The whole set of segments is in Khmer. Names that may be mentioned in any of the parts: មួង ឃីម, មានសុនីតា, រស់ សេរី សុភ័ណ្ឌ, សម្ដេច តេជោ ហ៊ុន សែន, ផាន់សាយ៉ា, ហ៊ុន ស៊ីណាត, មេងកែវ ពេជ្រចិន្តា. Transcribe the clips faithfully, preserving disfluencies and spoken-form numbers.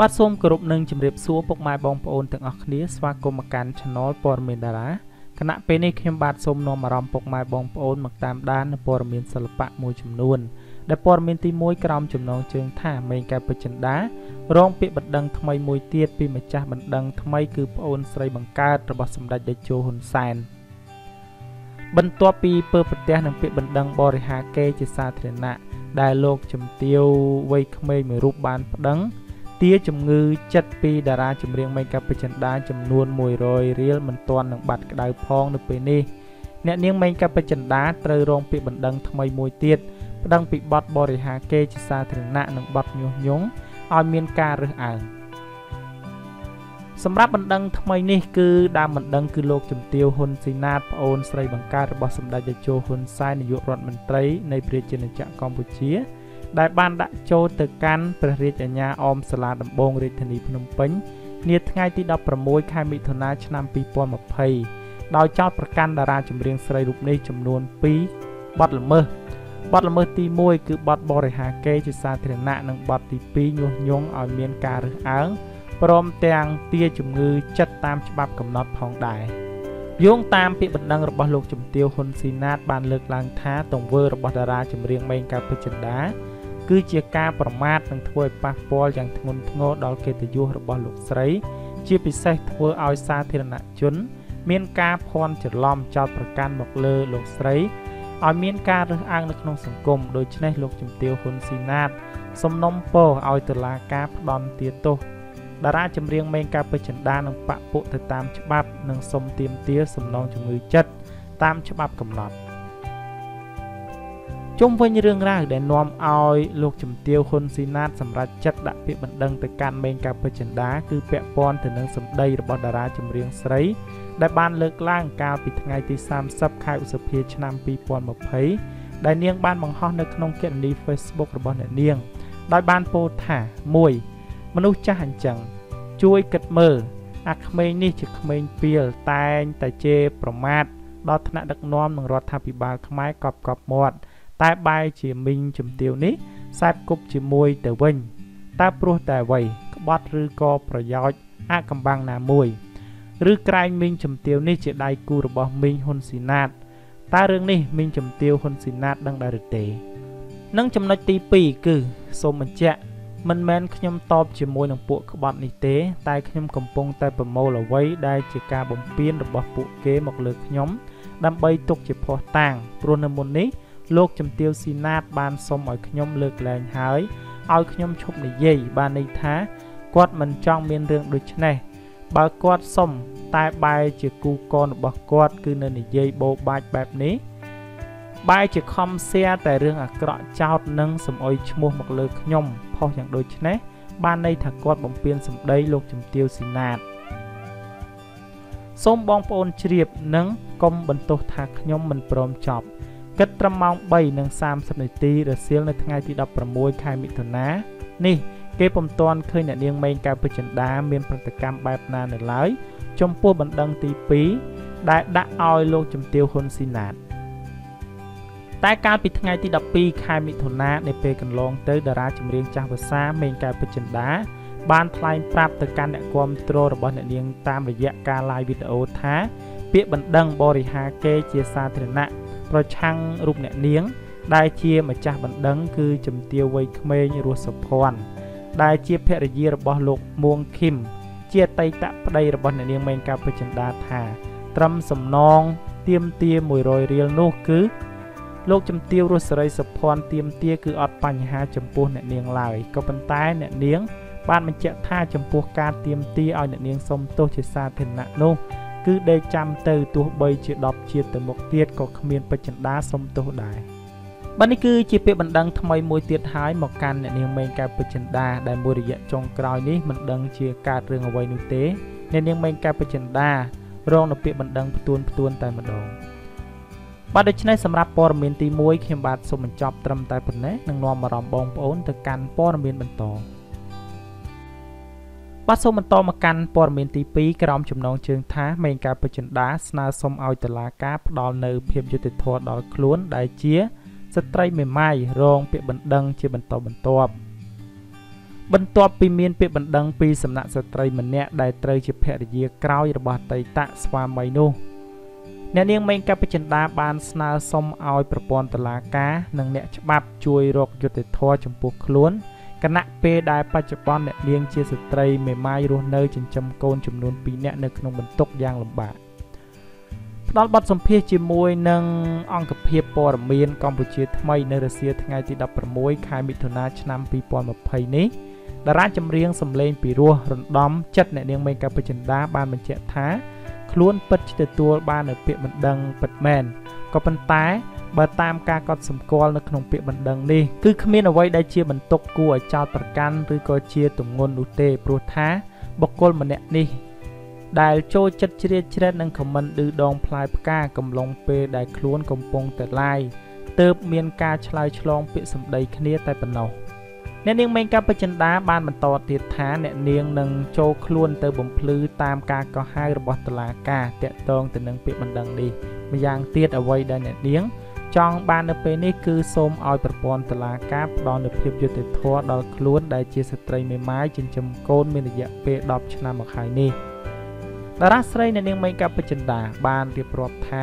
បាទ សូម គោរព និង ជម្រាបសួរ ពុក ម៉ែ បងប្អូន ទាំង អស់ គ្នា ស្វាគមន៍ មក កាន់ Channel ព័ត៌មាន តារា គណៈ ពេល នេះ ខ្ញុំ បាទ សូម នាំ អារម្មណ៍ ពុក ម៉ែ បងប្អូន មក តាម ដាន នៅ ព័ត៌មាន សិល្បៈ មួយ ចំនួន ដែល ព័ត៌មាន ទី មួយ ក្រោម ចំណង ជើង ថា មេងកែវ ពេជ្រចិន្តា រង ពាក្យ បណ្ដឹង ថ្មី មួយ ទៀត ពី ម្ចាស់ បណ្ដឹង ថ្មី គឺ ប្អូន ស្រី បង្កើត របស់ សម្ដេច តេជោ ហ៊ុន សែន បន្ទាប់ ពី ពើប្រទេស នឹង ពាក្យ បណ្ដឹង បរិហាកេរ្តិ៍ ជា សាធារណៈ ដែល លោក ជំទាវ វ័យ ក្មេង មួយ រូប បាន បណ្ដឹង ទាជំងឺចិត្តពីតារាចម្រៀងមេងកែវ ពេជ្រចិន្តា ចំនួន មួយរយ រៀល មិន ទាន់ នឹង បាត់ ក្តៅ ផង នៅ ពេល នេះ អ្នក នាង មេងកែវ ពេជ្រចិន្តា ត្រូវ រង ពាក្យ បណ្ដឹង ថ្មី មួយ ទៀត បណ្ដឹង ពី បទ បរិហាកេរ្តិ៍ ជា សាធារណៈ និង បទ ញុះញង់ ឲ្យ មាន ការ រើសអើង សម្រាប់ បណ្ដឹង ថ្មី នេះ គឺ ដើម បណ្ដឹង គឺ លោក ជំទាវ ហ៊ុន ស៊ីណាត ប្អូន ស្រី បង្កើត របស់ សម្ដេច តេជោ ហ៊ុន សែន នាយក រដ្ឋ មន្ត្រី នៃ ព្រះរាជាណាចក្រ កម្ពុជា ដែល បាន ដាក់ ចូល ទៅ កាន់ ព្រះរាជអាជ្ញា អមសាលា ដំបង រាជធានី ភ្នំពេញ នា ថ្ងៃ ទី ដប់ប្រាំមួយ ខែ មិថុនា ឆ្នាំ ពីរពាន់ម្ភៃ ដោយ ចោទ ប្រ កាន់ តារា ចម្រៀង ស្រី រូប នេះ ចំនួន ពីរ បទល្មើស បទល្មើស ទី មួយ គឺ បទ បរិហាកេរ្តិ៍ ជា សាធារណៈ និង បទ ទី ពីរ ញុះញង់ ឲ្យ មាន ការ រើសអើង ព្រម ទាំង ទាជំងឺចិត្ត តាម ច្បាប់ កំណត់ ផង ដែរ យោង តាម ពាក្យ បណ្ដឹង របស់ លោក ជំទាវ ហ៊ុន ស៊ីណាត បាន លើក ឡើង ថា ទង្វើ របស់ តារា ចម្រៀង មេងកែវ ពេជ្រចិន្តា គឺជា ការ ប្រមាថ និង ធ្វើ ឲ្យ ប៉ះពាល់ យ៉ាង ធ្ងន់ធ្ងរ ដល់ កិត្តិយស របស់ លោក ស្រី ជា ពិសេស ធ្វើ ឲ្យ សាធារណជន មាន ការ ភ័ន្ត ច្រឡំ ចោទ ប្រ កាន់ មក លើ លោក ស្រី ឲ្យ មាន ការ រើសអើង នៅ ក្នុង សង្គម ដូច្នេះ លោក ជំទាវ ហ៊ុន ស៊ីណាត សំណុំ ពរ ឲ្យ តុលាការ ផ្ដន្ទា ទោស តារាចម្រៀងមេងកែវ ពេជ្រចិន្តា នឹង ប៉ះពាល់ ទៅ តាម ច្បាប់ និង សុំ ទាមទារ សំណង ជំងឺចិត្ត តាម ច្បាប់ កំណត់ ជុំវិញ រឿងរ៉ាវ ដែល នាំ ឲ្យ លោក ជំទាវ ហ៊ុន ស៊ីណាត សម្រាប់ ចាត់ ដាក់ ពាក្យ បណ្ដឹង ទៅ កាន់ មេងកែវ ពេជ្រចិន្តា គឺ ពាក់ ព័ន្ធ ទៅ នឹង សម្ដី របស់ តារា ចម្រៀង ស្រី ដែល បាន លើក ឡើង កាល ពី ថ្ងៃ ទី សាមសិប ខែ ឧសភា ឆ្នាំ ពីរពាន់ម្ភៃ ដែល នាង បាន បង្ហោះ នៅ ក្នុង គណនី Facebook របស់ អ្នក នាង ដោយ បាន ពោល ថា មួយ មនុស្ស ចាស់ អញ្ចឹង ជួយ គិត មើល អា ក្មេង នេះ ជា ក្មេង ពាល តែង តែ ជេរ ប្រមាថ ដល់ ថ្នាក់ ដឹក នាំ និង រដ្ឋាភិបាល ខ្មែរ កប់ កប់ មាត់ តែ បាយ ជា មីង ជំទាវ នេះ សាប គប់ ជាមួយ ទៅ វិញ តើ ព្រោះ តែ អ្វី ក្បត់ ឬ ក៏ ប្រយោជន៍ អ កំបាំង ណា មួយ ឬ ក្រែង មីង ជំទាវ នេះ ជា ដៃ គូ របស់ មីង ហ៊ុន ស៊ីណាត តើ រឿង នេះ មីង ជំទាវ ហ៊ុន ស៊ីណាត ដឹង ដែរ ឬ ទេ និង ចំណុច ទី ពីរ គឺ សូម បញ្ជាក់ មិន មែន ខ្ញុំ តប ជាមួយ នឹង ពួក ក្បត់ នេះ ទេ តែ ខ្ញុំ កំពុង តែ ប្រមូល អ្វី ដែល ជា ការ បំពេញ របស់ ពួក គេ មក លើ ខ្ញុំ ដើម្បី ទុក ជា ភស្តុតាង ព្រោះ នៅ មុន នេះ លោក ជំទាវ ស៊ីណាត បាន សុំ ឲ្យ ខ្ញុំ លើកលែង ហើយ ឲ្យ ខ្ញុំ ឈប់ និយាយ បាន ន័យ ថា គាត់ មិន ចង់ មាន រឿង ដូចនេះ បើ គាត់ សុំ តែ បែរ ជា គូកន របស់ គាត់ គឺ នៅ និយាយ បោបាច់ បែប នេះ បែរ ជា ខំ សែ តែ រឿង អាក្រក់ ចោត និង សំអុយ ឈ្មោះ មក លើ ខ្ញុំ ផុស យ៉ាង ដូចនេះ បាន ន័យ ថា គាត់ បំពេញ សម្ដី លោក ជំទាវ ស៊ីណាត សូម បងប្អូន ជ្រាប និង កុំ បន្ទោស ថា ខ្ញុំ មិន ព្រម ចប់ គិត ត្រឹម ម៉ោង បីនិងសាមសិប នាទី រសៀល នៅ ថ្ងៃ ទី ដប់ប្រាំមួយ ខែ មិថុនា នេះ គេ ពុំ ទាន់ ឃើញ អ្នក នាង មេងកែវ ពេជ្រចិន្តា មាន ប្រតិកម្ម បែប ណា នៅ ឡើយ ចំពោះ បណ្ដឹង ទី ពីរ ដែល ដាក់ ឲ្យ លោក ជំទាវ ហ៊ុន ស៊ីណាត តែ កាល ពី ថ្ងៃ ទី ដប់ពីរ ខែ មិថុនា នៃ ពេល កន្លង ទៅ តារា ចម្រៀង ចាស់ វស្សា មេងកែវ ពេជ្រចិន្តា បាន ថ្លែង ប្រាប់ ទៅ កាន់ អ្នក គាំទ្រ របស់ អ្នក នាង តាម រយៈ ការ live video ថា ពាក្យ បណ្ដឹង បរិហាកេរ្តិ៍ ជា សាធារណៈ ប្រឆាំង រូប អ្នក នាង ដែល ជា ម្ចាស់ បណ្ដឹង គឺ ជំទាវ វ័យ ក្មេង រស់ សុភ័ណ្ឌ ដែល ជា ភរិយា របស់ លោក មួង ឃីម ជា អតីត ប្តី របស់ អ្នក នាង មេងកែវ ពេជ្រចិន្តា ថា ត្រឹម សំណង ទាមទារ មួយរយ រៀល នោះ គឺ លោក ជំទាវ រស់ សេរី សុភ័ណ្ឌ ទាមទារ គឺ អត់ បញ្ហា ចំពោះ អ្នក នាង ឡើយ ក៏ ប៉ុន្តែ អ្នក នាង បាន បញ្ជាក់ ថា ចំពោះ ការ ទាមទារ ឲ្យ អ្នក នាង សុំ ទោស ជា សាធារណៈ នោះ គឺ ដេក ចាំ ទៅ ទោះបី ជា ដប់ ជាតិ ទៅ មុខ ទៀត ក៏ គ្មាន ពេជ្រចិន្តា សុំ ទោស ដែរ បាទ នេះ គឺជា ពាក្យ បណ្ដឹង ថ្មី មួយ ទៀត ហើយ មក កាន់ អ្នក នាង មេងកែវ ពេជ្រចិន្តា ដែល មួយ រយៈ ចុង ក្រោយ នេះ មិន ដឹង ជា កើត រឿង អ្វី នោះ ទេ អ្នក នាង មេងកែវ ពេជ្រចិន្តា រង នៅ ពាក្យ បណ្ដឹង ផ្ទួន ផ្ទួន តែ ម្ដង បាទ ដូច្នេះ សម្រាប់ ព័ត៌មាន ទី មួយ ខ្ញុំ បាទ សូម បញ្ចប់ ត្រឹម តែ ប៉ុណ្ណេះ នឹង នាំ អារម្មណ៍ បងប្អូន ទៅ កាន់ ព័ត៌មាន បន្ត បាទ សូម បន្ត មក កាន់ ព័ត៌មាន ទី ពីរ ក្រោម ចំណង ជើង ថា មេងកែវ ពេជ្រចិន្តា ស្នើ សុំ ឲ្យ តុលាការ ផ្ដល់ នៅ ភាព យុត្តិធម៌ ដល់ ខ្លួន ដែល ជា ស្ត្រី មេម៉ាយ រង ពាក្យ បណ្ដឹង ជា បន្ត បន្ទាប់ បន្ទាប់ពីមានពាក្យបណ្ដឹងពីសំណាក់ស្ត្រីម្នាក់ដែលត្រូវជាភរិយាក្រោយរបស់តេតៈស្វាមីនោះអ្នកនាងមេងកប្បចិន្តាបានស្នើសុំឲ្យប្រព័ន្ធតុលាការនិងអ្នកច្បាប់ជួយរកយុត្តិធម៌ចំពោះខ្លួនគណៈពេលដែលបច្ចុប្បន្នអ្នកនាងជាស្ត្រីមេម៉ាយរស់នៅចិញ្ចឹមកូនចំនួនពីរនាក់នៅក្នុងបន្ទុកយ៉ាងលំបាកផ្ដល់បទសម្ភាសន៍ជាមួយនឹងអង្គភាពព័ត៌មានកម្ពុជាថ្មីនៅរសៀលថ្ងៃទីដប់ប្រាំមួយខែមិថុនាឆ្នាំពីរពាន់ម្ភៃនេះតារាចម្រៀងសម្លេងពីរោះរំដំចិត្តអ្នកនាងមេងកប្បចិន្តាបានបញ្ជាក់ថាខ្លួនពិតជាទទួលបាននៅពាក្យបណ្ដឹងពិតមែនក៏ប៉ុន្តែបើតាមការកត់សម្គាល់នៅក្នុងពាក្យបណ្ដឹងនេះគឺគ្មានអ្វីដែលជាបន្ទុកគួរឲ្យចោទប្រកាន់ឬក៏ជាទម្ងន់នោះទេព្រោះថាបុគ្គលម្នាក់នេះដែលចូលចិត្តជ្រៀតជ្រែកនឹងខមមិនឌឺដងផ្លែផ្កាកំឡុងពេលដែលខ្លួនកំពុងតែឡាយទើបមានការឆ្លើយឆ្លងពាក្យសម្ដីគ្នាតែប៉ុណ្ណោះអ្នកនាងមេងកប្បចិន្តាបានបន្តទៀតថាអ្នកនាងនឹងចូលខ្លួនទៅបំភ្លឺតាមការកោះហៅរបស់តុលាការតាក់ទងទៅនឹងពាក្យបណ្ដឹងនេះម្យ៉ាងទៀតអ្វីដែលអ្នកនាងចង់បាននៅពេលនេះគឺសូមឲ្យប្រព័ន្ធតុលាការផ្ដល់នូវភាពយុត្តិធម៌ដល់ខ្លួនដែលជាស្ត្រីមេម៉ាយចិញ្ចឹមកូនមានរយៈពេលដប់ឆ្នាំមកហើយនេះតារាស្រីអ្នកនាងមេងកប្បចិន្តាបានរៀបរាប់ថា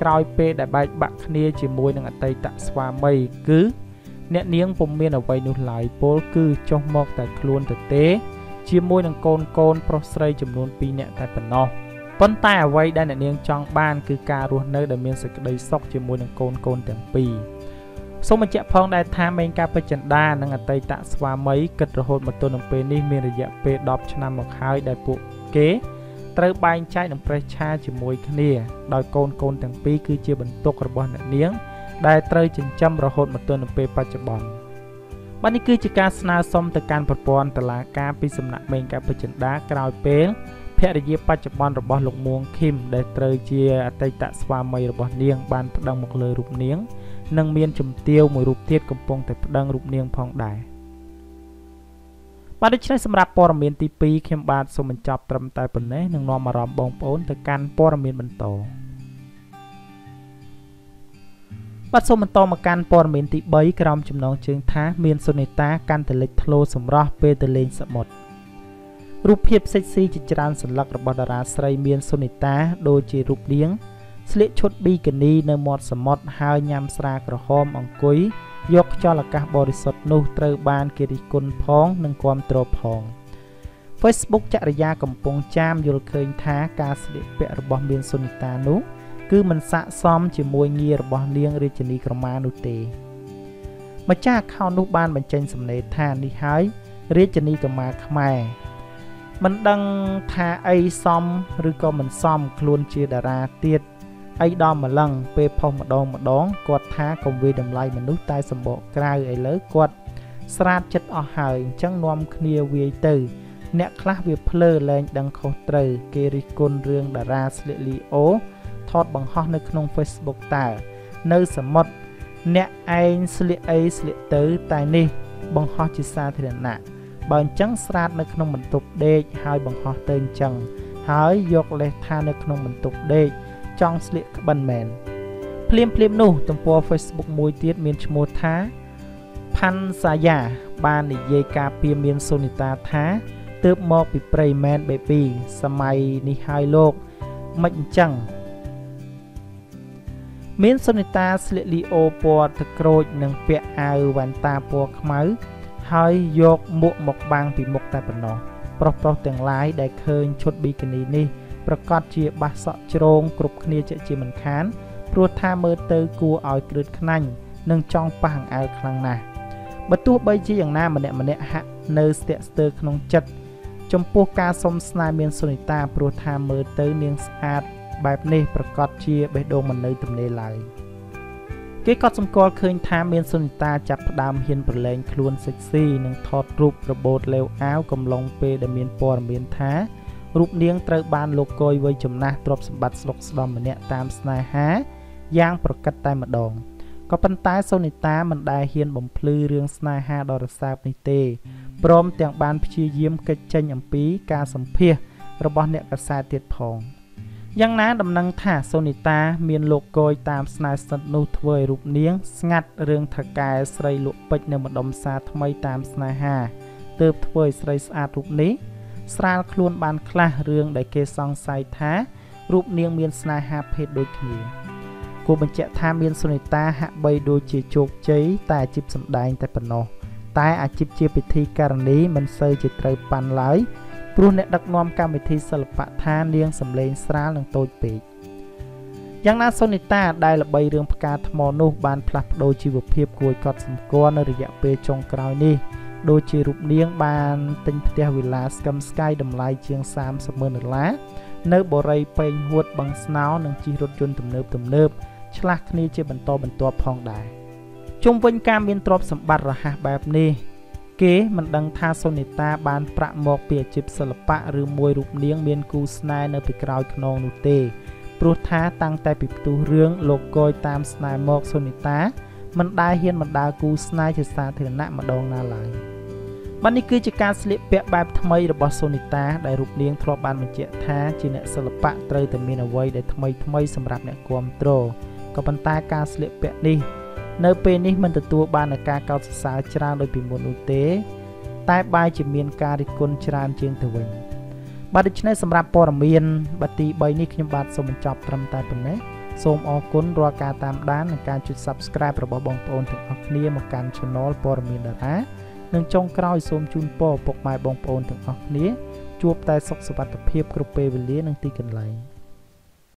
ក្រោយពេលដែលបែកបាក់គ្នាជាមួយនឹងអតីតស្វាមីគឺអ្នកនាងពុំមានអ្វីនោះឡើយពលគឺចុះមកតែខ្លួនទៅទេជាមួយនឹងកូនកូនប្រុសស្រីចំនួនពីរនាក់តែប៉ុណ្ណោះប៉ុន្តែអ្វីដែលអ្នកនាងចង់បានគឺការរស់នៅដែលមានសេចក្តីសុខជាមួយនឹងកូនកូនទាំងពីរសូមបញ្ជាក់ផងដែរថាមេងកប្បចិន្តានិងអតីតស្វាមីគិតរហូតមកទល់នឹងពេលនេះមានរយៈពេលដប់ឆ្នាំមកហើយដែលពួកគេត្រូវបែងចែកនិងប្រេះឆាជាមួយគ្នាដោយកូនកូនទាំងពីរគឺជាបន្ទុករបស់អ្នកនាងដែលត្រូវចិញ្ចឹមរហូតមកទល់នឹងពេលបច្ចុប្បន្នបាទនេះគឺជាការស្នើសុំទៅកាន់ប្រព័ន្ធតុលាការពីសំណាក់មេងកប្បចិន្តាក្រោយពេលភរិយាបច្ចុប្បន្នរបស់លោកមួងឃីមដែលត្រូវជាអតីតស្វាមីរបស់នាងបានប្តឹងមកលើរូបនាងនិងមានជំទាវមួយរូបទៀតកំពុងតែប្តឹងរូបនាងផងដែរបាទដូច្នេះសម្រាប់ព័ត៌មានទីពីរខ្ញុំបាទសូមបញ្ចប់ត្រឹមតែប៉ុណ្ណេះនឹងនាំអារម្មណ៍បងប្អូនទៅកាន់ព័ត៌មានបន្តបាទសូមបន្តមកកាន់ព័ត៌មានទីបីក្រោមចំណងជើងថាមានសុនីតាកាន់តែលេចធ្លោសម្រស់ពេលទៅលេងសមុទ្ររូបភាពសិចស៊ីជាច្រើនសន្លឹករបស់តារាស្រីមានសុនីតាដូចជារូបរាងស្លៀកឈុតប៊ីកានីនៅមាត់សមុទ្រហើយញ៉ាំស្រាក្រហមអង្គុយយកខ្យល់អាកាសបរិសុទ្ធនោះត្រូវបានគេរិះគន់ផងនិងគាំទ្រផង Facebook ចរិយាកំពុងចាមយល់ឃើញថាការស្លៀកពាក់របស់មានសុនីតានោះគឺមិនស័ក្តិសមជាមួយងាររបស់នាងរាជិនីក្រមានោះទេម្ចាស់ account នោះបានបញ្ចេញសំណេរថានេះហើយរាជិនីក្រមាខ្មែរមិនដឹងថាអីសមឬក៏មិនសមខ្លួនជាតារាទៀតអីដល់ម្លឹងពេលផុសម្ដងម្ដងគាត់ថាកុំវាយតម្លៃមនុស្សតែសម្បកក្រៅឥឡូវគាត់ស្រាតចិត្តអស់ហើយអញ្ចឹងនាំគ្នាវាយទៅអ្នកខ្លះវាភ្លើលែងដឹងខុសត្រូវគេរិះគន់រឿងតារាស្លៀកលីអូថតបង្ហោះនៅក្នុង Facebook តើនៅសមុទ្រអ្នកឯងស្លៀកអីស្លៀកទៅតែនេះបង្ហោះជាសាធារណៈបើអញ្ចឹងស្រាតនៅក្នុងបន្ទប់ដេកហើយបង្ហោះទៅអញ្ចឹងហើយយកលេសថានៅក្នុងបន្ទប់ដេកចង់ស្លៀកក្បិនមែនភ្លាមភ្លាមនោះទំព័រ Facebook មួយទៀតមានឈ្មោះថាផាន់សាយ៉ាបាននិយាយការពារមានសុនីតាថាទើបមកពីព្រៃមែនបេពីសម័យនេះហើយលោកមិនអញ្ចឹងមានសុនីតាស្លៀកលីអូពណ៌ទឹកក្រូចនិងពាក់អាវវ៉ែនតាពណ៌ខ្មៅហើយយកមួកមកបាំងពីមុខតែប៉ុណ្ណោះប្រុសប្រុសទាំងឡាយដែលឃើញឈុតប៊ីកានីនេះប្រកាសជាបាសសក់ជ្រងគ្រប់គ្នាជាជាមិនខានព្រោះថាមើលទៅគួរឲ្យក្រឹតខ្នាញ់និងចង់ប៉ះអង្អែលខ្លាំងណាស់បើទោះបីជាយ៉ាងណាម្នាក់ម្នាក់ហាក់នៅស្ទាក់ស្ទើរក្នុងចិត្តចំពោះការសុំស្នេហ៍មានសុនីតាព្រោះថាមើលទៅនាងស្អាតបែបនេះប្រកាសជាបេះដូងមិននៅទំនេរឡើយគេក៏សម្គាល់ឃើញថាមានសុនីតាចាប់ផ្ដើមហ៊ានប្រឡែងខ្លួនសិចស៊ីនិងថតរូបរបូតលេវអាវកំឡុងពេលដែលមានព័ត៌មានថារូបនាងត្រូវបានលោកកុយវ័យចំណាស់ទ្រព្យសម្បត្តិស្លុកស្ដំម្នាក់តាមស្នេហាយ៉ាងប្រកិតតែម្ដងក៏ប៉ុន្តែសុនីតាមិនដែលហ៊ានបំភ្លឺរឿងស្នេហាដ៏រសើបនេះទេព្រមទាំងបានព្យាយាមកិច្ចចេញអំពីការសម្ភាសរបស់អ្នកកាសែតទៀតផងយ៉ាងណាដំណឹងថាសុនីតាមានលោកកុយតាមស្នេហ៍ស្និទ្ធនោះធ្វើឲ្យរូបនាងស្ងាត់រឿងថកែស្រីលក់ពេជ្រនៅម្ដុំផ្សារថ្មីតាមស្នេហា tơ thôi sợi sạt rụp lý sral khuôn bàn kla rương đại kê song sai thá rụp niêng miên sna hạp hết đôi khỉ cô bên trẻ tham miên sonita hạ bay đôi chỉ chụp cháy tài chip sầm đài tại phần nọ tai à chip chia bị thi cản lý mình xây chỉ trời bàn lái pruon nét đặc nom cam bị thi sờ phạ tha niêng sầm lên sral lần tôi bị giang na sonita đại là bay rương pha mò nô bàn plap đôi chỉ vượt hiệp cuối cọt sầm co nơi dẹp bê trong cào ni đôi chỉ rụp niêng bàn tinh theo vĩ lá scam sky đầm lai chiang sam sầm mờ lá nơi bờ rây pênh huột bằng sáo nâng chi rốt chôn tầm nớp tầm nớpឆ្លាស់ គ្នា ជា បន្ត បន្ត ផង ដែរ ជុំ វិញ ការ មាន ទ្រព្យ សម្បត្តិ រហ័ស បែប នេះ គេ មិន ដឹង ថា សុនីតា បាន ប្រាក់ មក ពី អាជីព សិល្បៈ ឬ មួយ រូប នាង មាន គូ ស្នេហ៍ នៅ ពី ក្រោយ ខ្នង នោះ ទេ ព្រោះ ថា តាំង តែ ពី ផ្ទុះ រឿង លោក កយ តាម ស្នេហ៍ មក សុនីតា មិន ដែរ ហ៊ាន បណ្ដាល គូ ស្នេហ៍ ជា សាធារណៈ ម្ដង ណា ឡើយ បាន នេះ គឺជា ការ ស្លៀក ពាក់ បែប ថ្មី របស់ សុនីតា ដែល រូប នាង ធ្លាប់ បាន បញ្ជាក់ ថា ជា អ្នក សិល្បៈ ត្រូវ តែ មាន អ្វី ដែល ថ្មី ថ្មី សម្រាប់ អ្នក គាំទ្រក៏ ប៉ុន្តែ ការ ស្លៀកពាក់ នេះ នៅ ពេល នេះ មិន ទទួល បាន នូវ ការ កោតសរសើរ ច្រើន ដោយ ពី មុន នោះ ទេ តែ បែរ ជា មាន ការ រិះគន់ ច្រើន ជាង ទៅ វិញ បាទ ដូច្នេះ សម្រាប់ ព័ត៌មាន បាទ ទី 3 នេះ ខ្ញុំ បាទ សូម បញ្ចប់ ត្រឹម តែ ប៉ុណ្ណេះ សូម អរគុណ រាល់ ការ តាម ដាន និង ការ ចុច Subscribe របស់ បងប្អូន ទាំង អស់ គ្នា មក កាន់ Channel ព័ត៌មាន តារា និង ចុង ក្រោយ សូម ជូន ពរ ពុក ម៉ែ បងប្អូន ទាំង អស់ គ្នា ជួប តែ សុខ សុវត្ថិភាព គ្រប់ ពេល វេលា និង ទី កន្លែង